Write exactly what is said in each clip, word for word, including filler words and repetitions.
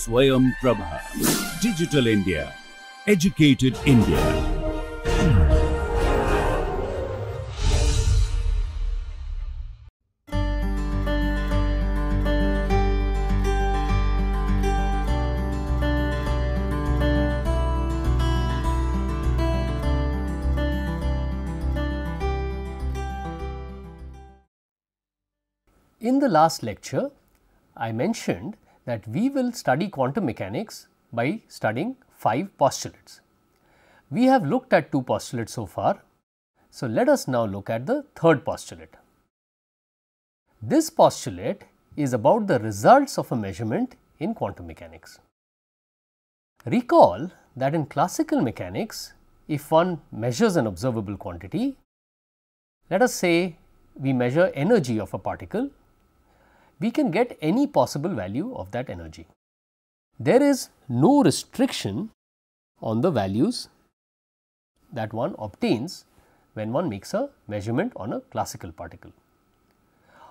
Swayam Prabha. Digital India. Educated India. In the last lecture, I mentioned that we will study quantum mechanics by studying five postulates. We have looked at two postulates so far, so let us now look at the third postulate. This postulate is about the results of a measurement in quantum mechanics. Recall that in classical mechanics, if one measures an observable quantity, let us say we measure energy of a particle, we can get any possible value of that energy. There is no restriction on the values that one obtains when one makes a measurement on a classical particle.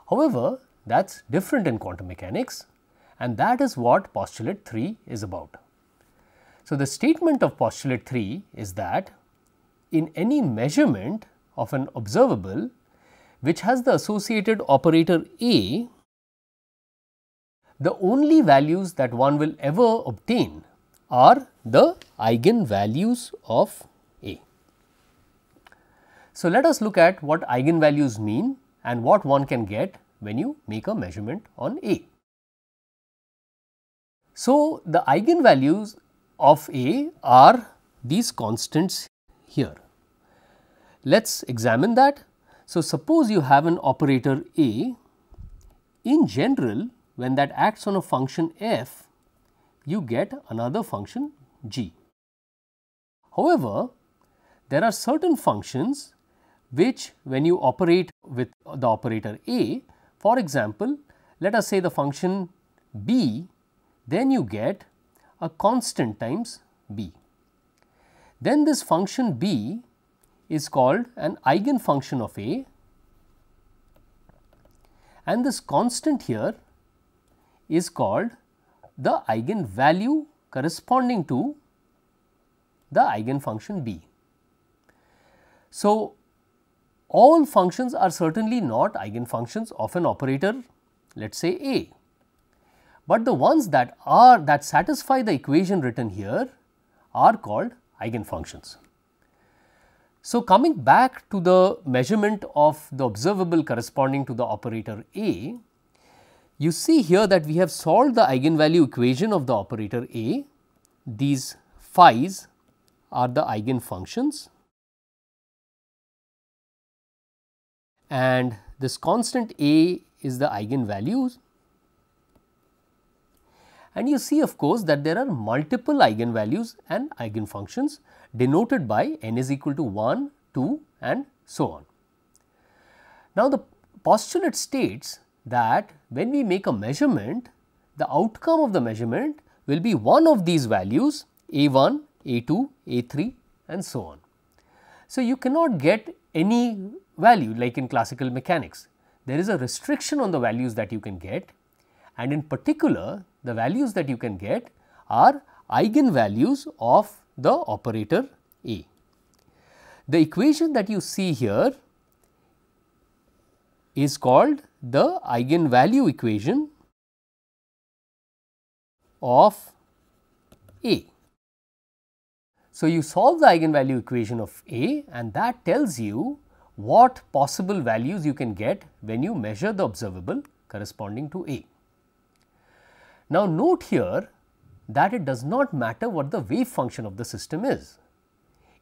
However, that is different in quantum mechanics, and that is what postulate three is about. So, the statement of postulate three is that in any measurement of an observable which has the associated operator A, the only values that one will ever obtain are the eigenvalues of A. So, let us look at what eigenvalues mean and what one can get when you make a measurement on A. So, the eigenvalues of A are these constants here. Let us examine that. So, suppose you have an operator A. In general, when that acts on a function f, you get another function g. However, there are certain functions which, when you operate with the operator A, for example, let us say the function b, then you get a constant times b. Then this function b is called an eigenfunction of A, and this constant here is called the eigenvalue corresponding to the eigenfunction B. So, all functions are certainly not eigenfunctions of an operator, let us say A, but the ones that are that satisfy the equation written here are called eigenfunctions. So, coming back to the measurement of the observable corresponding to the operator A, you see here that we have solved the eigenvalue equation of the operator A. These phi's are the eigenfunctions, and this constant A is the eigenvalues. And you see, of course, that there are multiple eigenvalues and eigenfunctions denoted by n is equal to one, two and so on. Now, the postulate states that when we make a measurement, the outcome of the measurement will be one of these values A one, A two, A three and so on. So, you cannot get any value like in classical mechanics. There is a restriction on the values that you can get, and in particular the values that you can get are eigenvalues of the operator A. The equation that you see here is called the eigenvalue equation of A. So, you solve the eigenvalue equation of A, and that tells you what possible values you can get when you measure the observable corresponding to A. Now, note here that it does not matter what the wave function of the system is,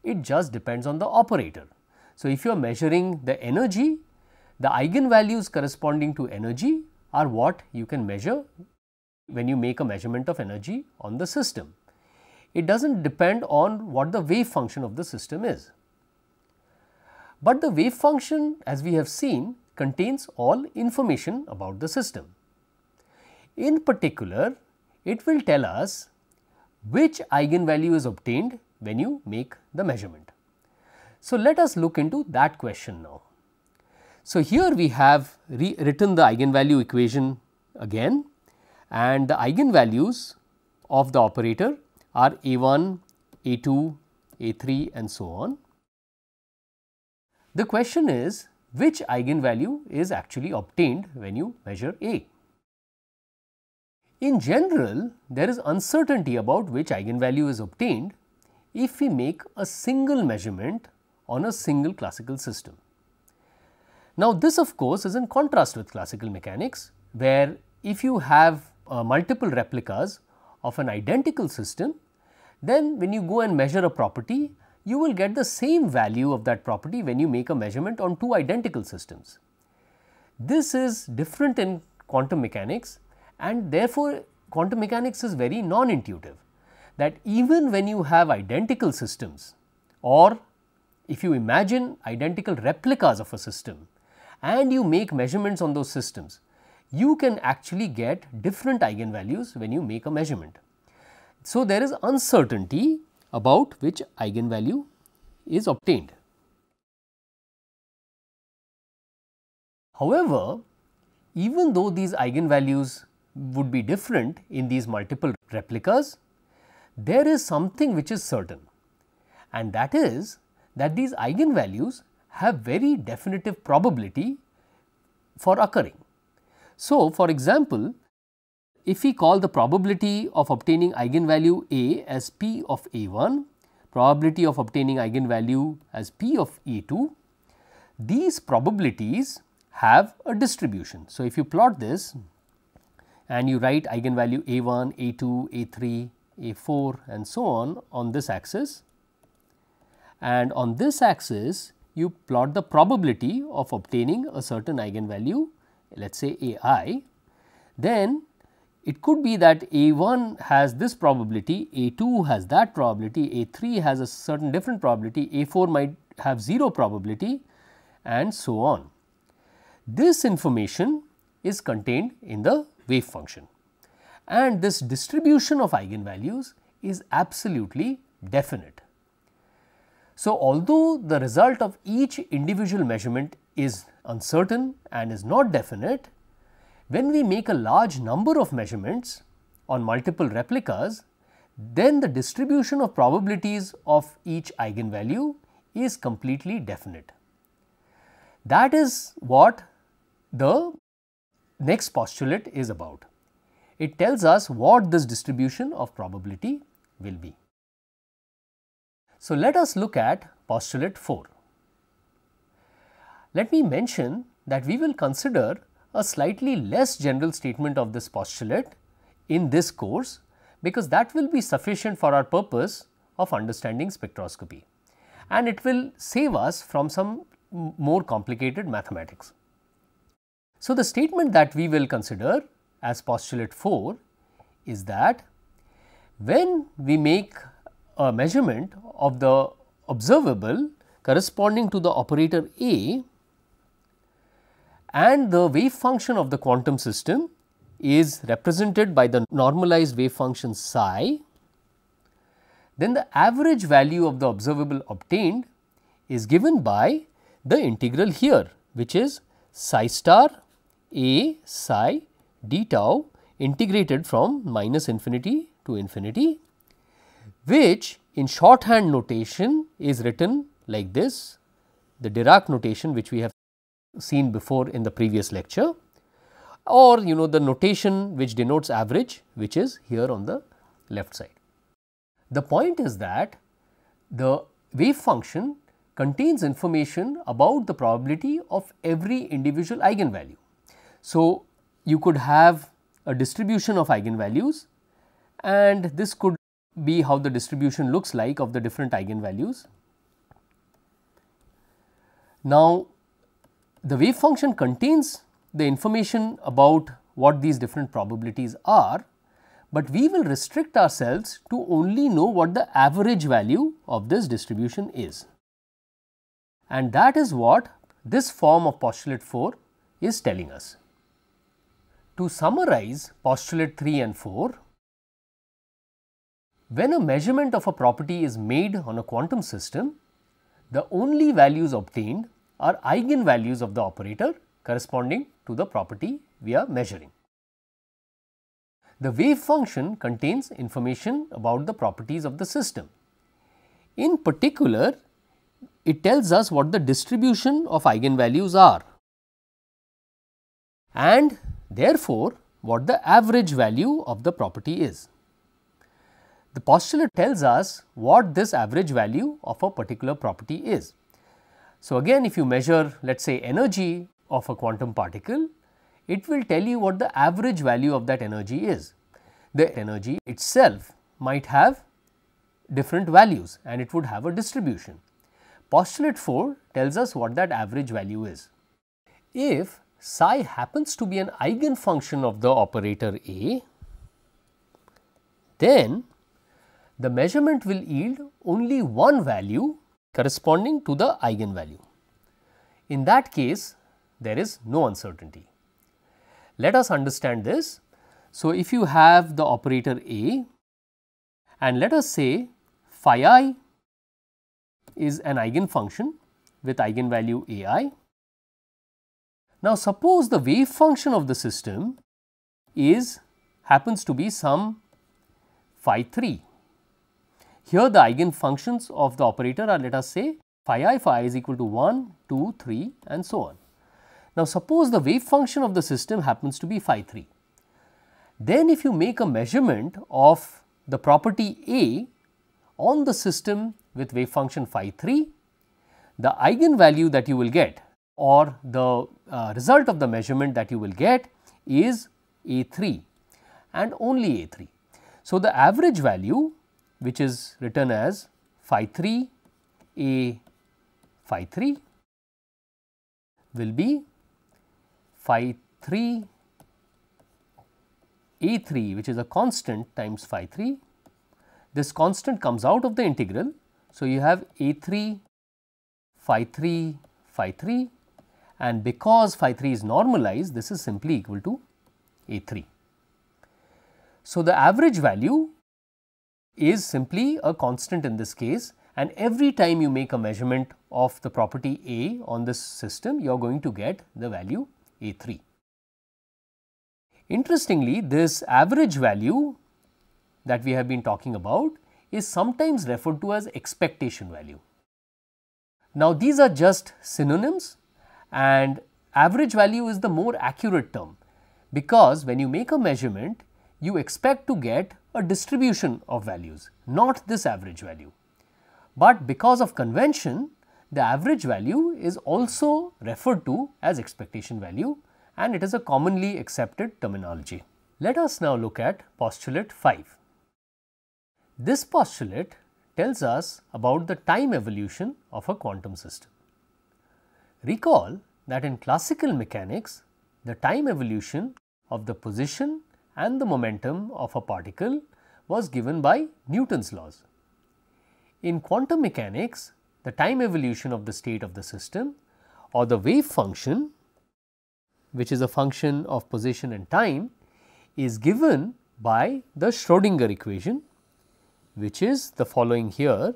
it just depends on the operator. So, if you are measuring the energy, the eigenvalues corresponding to energy are what you can measure when you make a measurement of energy on the system. It does not depend on what the wave function of the system is. But the wave function, as we have seen, contains all information about the system. In particular, it will tell us which eigenvalue is obtained when you make the measurement. So, let us look into that question now. So, here we have rewritten the eigenvalue equation again, and the eigenvalues of the operator are A one, A two, A three and so on. The question is, which eigenvalue is actually obtained when you measure A? In general, there is uncertainty about which eigenvalue is obtained if we make a single measurement on a single classical system. Now, this of course is in contrast with classical mechanics, where if you have uh, multiple replicas of an identical system, then when you go and measure a property, you will get the same value of that property when you make a measurement on two identical systems. This is different in quantum mechanics, and therefore quantum mechanics is very non-intuitive, that even when you have identical systems, or if you imagine identical replicas of a system and you make measurements on those systems, you can actually get different eigenvalues when you make a measurement. So, there is uncertainty about which eigenvalue is obtained. However, even though these eigenvalues would be different in these multiple replicas, there is something which is certain, and that is that these eigenvalues have very definitive probability for occurring. So, for example, if we call the probability of obtaining eigenvalue A as P of A one, probability of obtaining eigenvalue as P of A two, these probabilities have a distribution. So, if you plot this and you write eigenvalue A one, A two, A three, A four and so on on this axis, and on this axis you plot the probability of obtaining a certain eigenvalue, let us say A I, then it could be that A one has this probability, A two has that probability, A three has a certain different probability, A four might have zero probability and so on. This information is contained in the wave function, and this distribution of eigenvalues is absolutely definite. So, although the result of each individual measurement is uncertain and is not definite, when we make a large number of measurements on multiple replicas, then the distribution of probabilities of each eigenvalue is completely definite. That is what the next postulate is about. It tells us what this distribution of probability will be. So, let us look at postulate four. Let me mention that we will consider a slightly less general statement of this postulate in this course, because that will be sufficient for our purpose of understanding spectroscopy, and it will save us from some more complicated mathematics. So, the statement that we will consider as postulate four is that when we make a measurement of the observable corresponding to the operator A, and the wave function of the quantum system is represented by the normalized wave function psi, then the average value of the observable obtained is given by the integral here, which is psi star A psi d tau integrated from minus infinity to infinity, which in shorthand notation is written like this, the Dirac notation which we have seen before in the previous lecture, or you know the notation which denotes average, which is here on the left side. The point is that the wave function contains information about the probability of every individual eigenvalue. So, you could have a distribution of eigenvalues, and this could be how the distribution looks like of the different eigenvalues. Now, the wave function contains the information about what these different probabilities are, but we will restrict ourselves to only know what the average value of this distribution is. And that is what this form of postulate four is telling us. To summarize postulate three and four, when a measurement of a property is made on a quantum system, the only values obtained are eigenvalues of the operator corresponding to the property we are measuring. The wave function contains information about the properties of the system. In particular, it tells us what the distribution of eigenvalues are and therefore what the average value of the property is. The postulate tells us what this average value of a particular property is. So, again, if you measure, let us say, energy of a quantum particle, it will tell you what the average value of that energy is. The energy itself might have different values and it would have a distribution. Postulate four tells us what that average value is. If psi happens to be an eigenfunction of the operator A, then the measurement will yield only one value corresponding to the eigenvalue. In that case, there is no uncertainty. Let us understand this. So, if you have the operator A and let us say phi I is an eigenfunction with eigenvalue A I. Now, suppose the wave function of the system is happens to be some phi three. Here the eigenfunctions of the operator are, let us say, phi I, phi I is equal to one, two, three and so on. Now, suppose the wave function of the system happens to be phi three. Then if you make a measurement of the property A on the system with wave function phi three, the eigenvalue that you will get or the uh, result of the measurement that you will get is A three and only A three. So, the average value, which is written as phi three A phi three, will be phi three A three, which is a constant, times phi three. This constant comes out of the integral. So, you have A three phi three phi three, and because phi three is normalized, this is simply equal to A three. So, the average value is simply a constant in this case, and every time you make a measurement of the property A on this system, you are going to get the value A three. Interestingly, this average value that we have been talking about is sometimes referred to as expectation value. Now, these are just synonyms, and average value is the more accurate term, because when you make a measurement, you expect to get a distribution of values, not this average value. But because of convention, the average value is also referred to as expectation value, and it is a commonly accepted terminology. Let us now look at postulate five. This postulate tells us about the time evolution of a quantum system. Recall that in classical mechanics, the time evolution of the position and the momentum of a particle was given by Newton's laws. In quantum mechanics, the time evolution of the state of the system, or the wave function, which is a function of position and time, is given by the Schrödinger equation, which is the following here: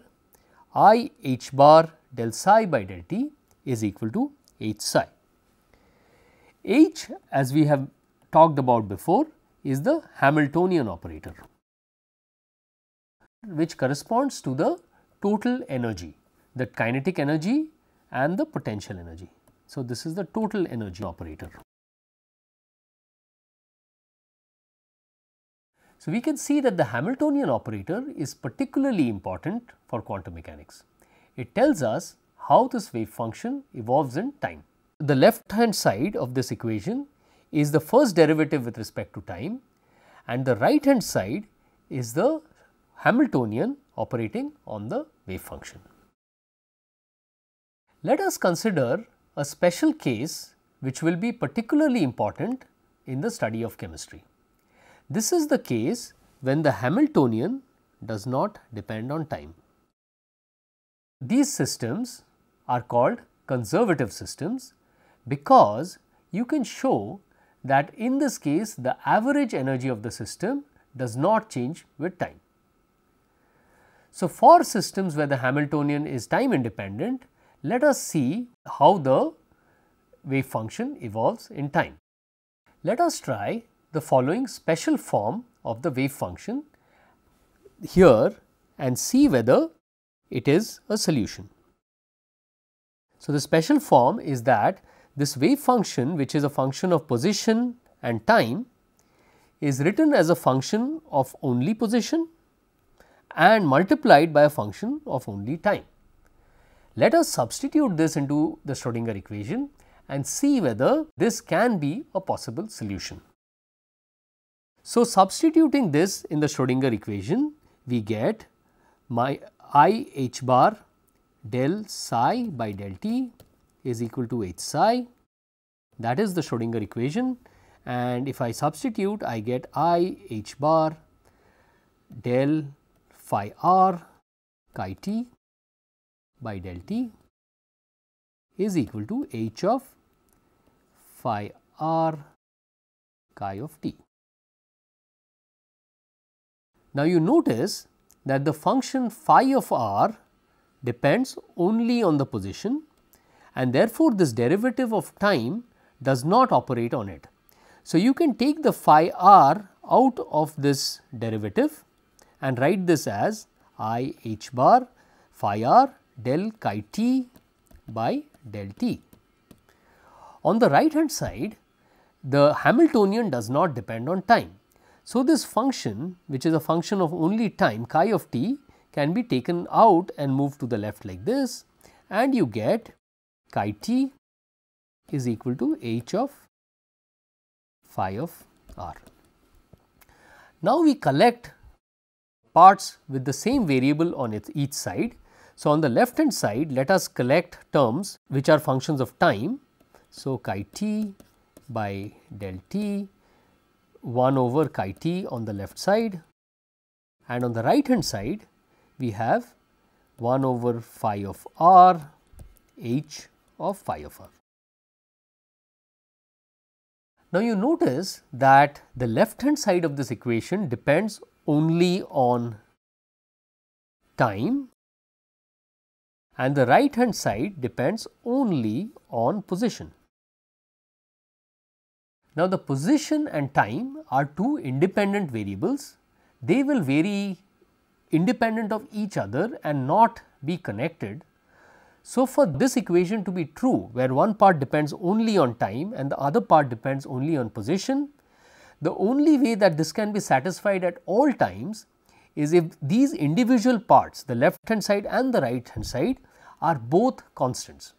I h bar del psi by del t is equal to h psi. H, as we have talked about before, is the Hamiltonian operator, which corresponds to the total energy, the kinetic energy and the potential energy. So, this is the total energy operator. So, we can see that the Hamiltonian operator is particularly important for quantum mechanics. It tells us how this wave function evolves in time. The left hand side of this equation is the first derivative with respect to time, and the right hand side is the Hamiltonian operating on the wave function. Let us consider a special case which will be particularly important in the study of chemistry. This is the case when the Hamiltonian does not depend on time. These systems are called conservative systems because you can show that in this case the average energy of the system does not change with time. So, for systems where the Hamiltonian is time independent, let us see how the wave function evolves in time. Let us try the following special form of the wave function here and see whether it is a solution. So, the special form is that this wave function, which is a function of position and time, is written as a function of only position and multiplied by a function of only time. Let us substitute this into the Schrödinger equation and see whether this can be a possible solution. So, substituting this in the Schrödinger equation, we get my I h bar del psi by del t is equal to h psi. That is the Schrödinger equation, and if I substitute, I get I h bar del phi r chi t by del t is equal to h of phi r chi of t. Now, you notice that the function phi of r depends only on the position, and therefore, this derivative of time does not operate on it. So, you can take the phi r out of this derivative and write this as I h bar phi r del chi t by del t. On the right hand side, the Hamiltonian does not depend on time. So, this function, which is a function of only time chi of t, can be taken out and moved to the left like this, and you get chi t is equal to h of phi of r. Now, we collect parts with the same variable on its each side. So, on the left hand side, let us collect terms which are functions of time. So, chi t by del t, one over chi t on the left side, and on the right hand side we have one over phi of r h of phi of r. Now, you notice that the left hand side of this equation depends only on time and the right hand side depends only on position. Now, the position and time are two independent variables. They will vary independent of each other and not be connected. So, for this equation to be true, where one part depends only on time and the other part depends only on position, the only way that this can be satisfied at all times is if these individual parts, the left hand side and the right hand side, are both constants.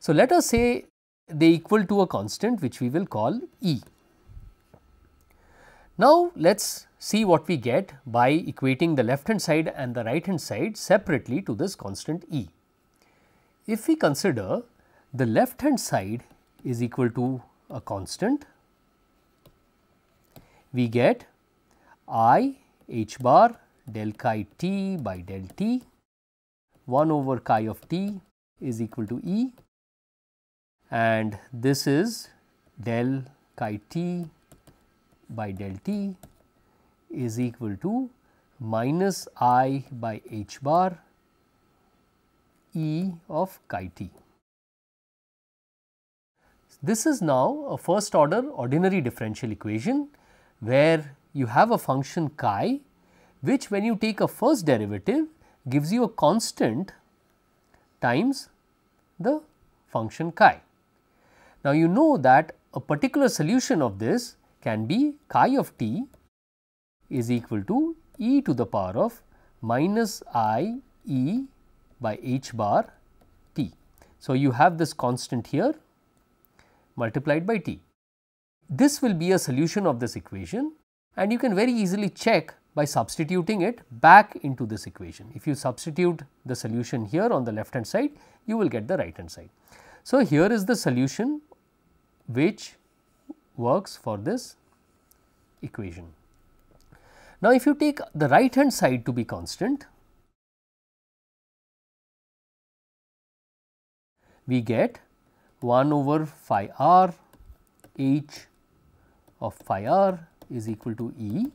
So, let us say they equal to a constant which we will call E. Now, let us see what we get by equating the left hand side and the right hand side separately to this constant E. If we consider the left hand side is equal to a constant, we get I h bar del chi t by del t, one over chi of t is equal to E, and this is del chi t by del t is equal to minus I by h bar E of chi t. This is now a first order ordinary differential equation where you have a function chi which, when you take a first derivative, gives you a constant times the function chi. Now, you know that a particular solution of this can be chi of t is equal to e to the power of minus I e by h bar t. So, you have this constant here multiplied by t. This will be a solution of this equation, and you can very easily check by substituting it back into this equation. If you substitute the solution here on the left hand side, you will get the right hand side. So, here is the solution which works for this equation. Now, if you take the right hand side to be constant, we get one over phi r h of phi r is equal to E,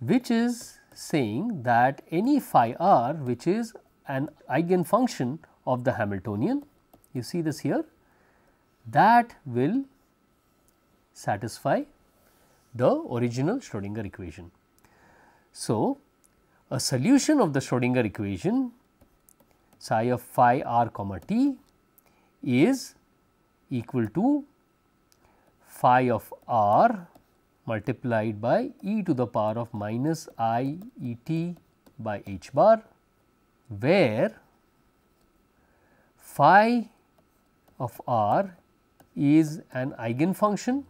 which is saying that any phi r which is an eigenfunction of the Hamiltonian, you see this here, that will satisfy the original Schrödinger equation. So, a solution of the Schrödinger equation psi of phi r comma t is equal to phi of r multiplied by e to the power of minus I e t by h bar, where phi of r is an eigenfunction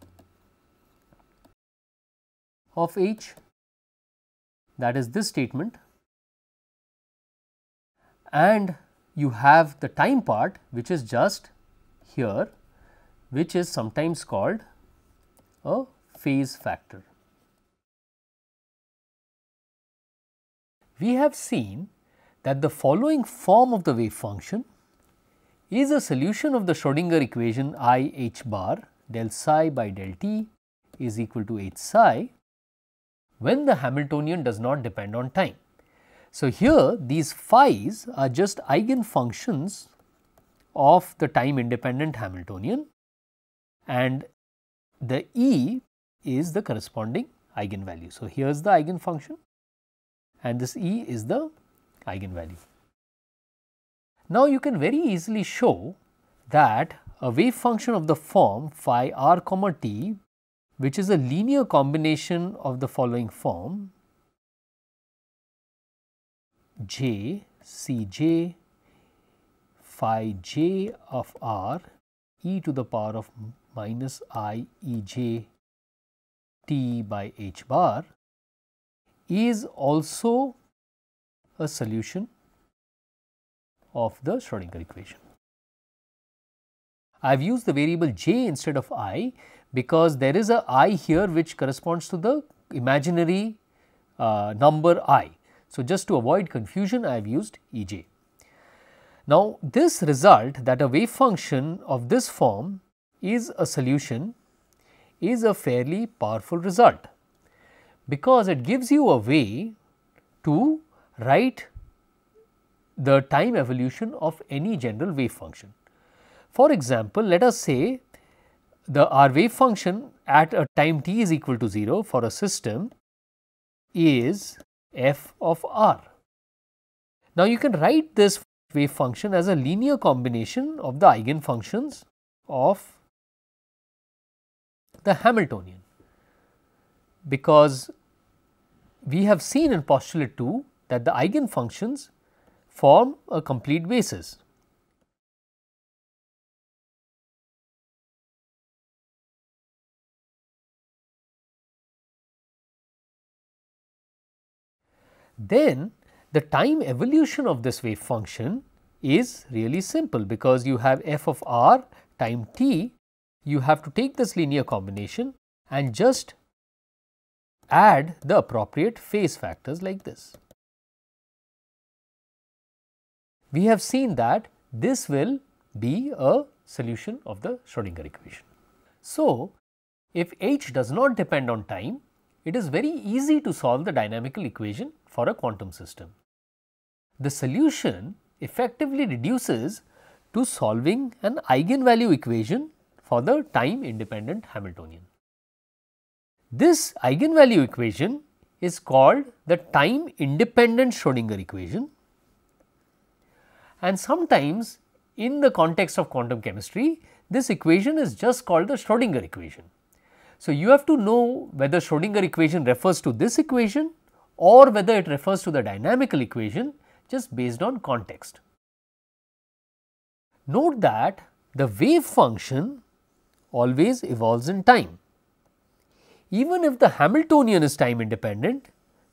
of h, that is this statement, and you have the time part which is just here, which is sometimes called a phase factor. We have seen that the following form of the wave function is a solution of the Schrödinger equation I h bar del psi by del t is equal to h psi when the Hamiltonian does not depend on time. So, here these phi's are just eigenfunctions of the time independent Hamiltonian, and the e is the corresponding eigenvalue. So, here is the eigenfunction and this e is the eigenvalue. Now, you can very easily show that a wave function of the form phi r comma t, which is a linear combination of the following form j c j phi j of r e to the power of minus I e j t by h bar is also a solution of the Schrödinger equation. I have used the variable j instead of I because there is a I here which corresponds to the imaginary uh, number I. So, just to avoid confusion I have used e j. Now, this result that a wave function of this form is a solution is a fairly powerful result, because it gives you a way to write the time evolution of any general wave function. For example, let us say the our wave function at a time t is equal to zero for a system is f of r. Now, you can write this wave function as a linear combination of the eigenfunctions of the Hamiltonian, because we have seen in postulate two that the eigenfunctions form a complete basis. Then the time evolution of this wave function is really simple, because you have f of r time t, you have to take this linear combination and just add the appropriate phase factors like this. We have seen that this will be a solution of the Schrödinger equation. So, if h does not depend on time, it is very easy to solve the dynamical equation for a quantum system. The solution effectively reduces to solving an eigenvalue equation for the time independent Hamiltonian. This eigenvalue equation is called the time independent Schrödinger equation, and sometimes in the context of quantum chemistry this equation is just called the Schrödinger equation. So, you have to know whether Schrödinger equation refers to this equation or whether it refers to the dynamical equation just based on context. Note that the wave function always evolves in time. Even if the Hamiltonian is time independent,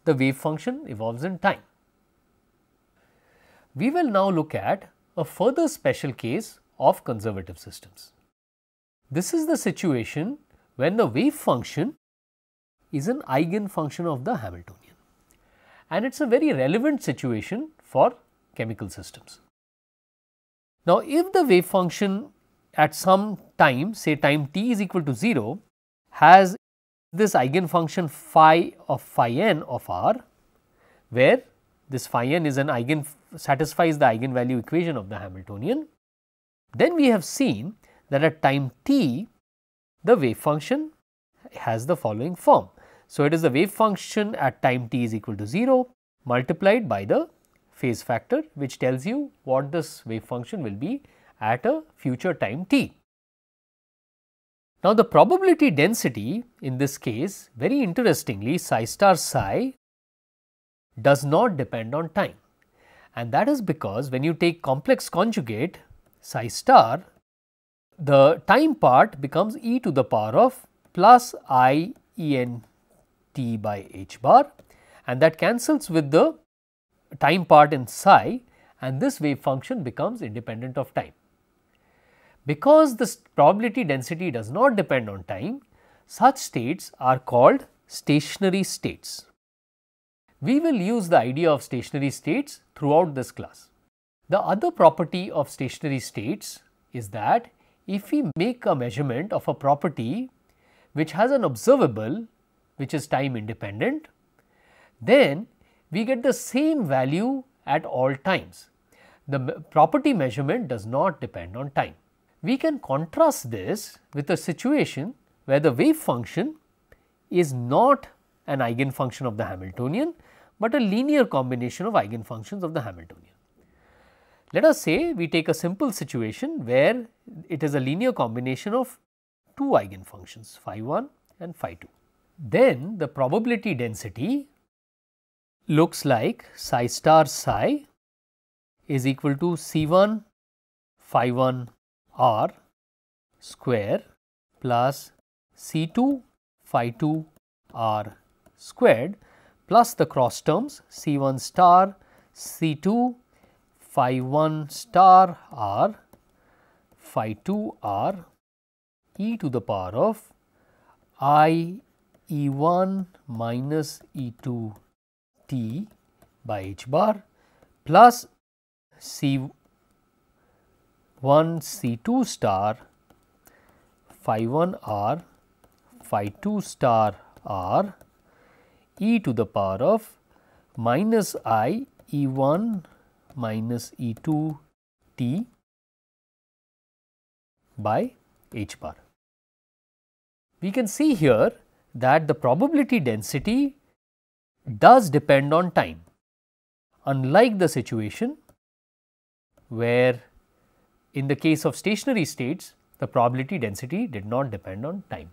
the wave function evolves in time. We will now look at a further special case of conservative systems. This is the situation when the wave function is an eigenfunction of the Hamiltonian, and it is a very relevant situation for chemical systems. Now, if the wave function at some time, say time t is equal to zero, has this eigenfunction phi of phi n of r, where this phi n is an eigen satisfies the eigenvalue equation of the Hamiltonian, then we have seen that at time t the wave function has the following form. So, it is the wave function at time t is equal to zero multiplied by the phase factor, which tells you what this wave function will be at a future time t. Now, the probability density in this case, very interestingly, psi star psi does not depend on time, and that is because when you take complex conjugate psi star, the time part becomes e to the power of plus I e n t by h bar, and that cancels with the time part in psi, and this wave function becomes independent of time. Because this probability density does not depend on time, such states are called stationary states. We will use the idea of stationary states throughout this class. The other property of stationary states is that if we make a measurement of a property which has an observable which is time independent, then we get the same value at all times. The property measurement does not depend on time. We can contrast this with a situation where the wave function is not an eigenfunction of the Hamiltonian, but a linear combination of eigenfunctions of the Hamiltonian. Let us say we take a simple situation where it is a linear combination of two eigenfunctions phi one and phi two. Then the probability density looks like psi star psi is equal to c one phi one r square plus c two phi two r squared plus the cross terms c one star c two phi one star r phi two r e to the power of I e one minus e two t by h bar plus c one c two star phi one r phi two star r e to the power of minus I e one minus e two t by h bar. We can see here that the probability density does depend on time, unlike the situation where in the case of stationary states the probability density did not depend on time.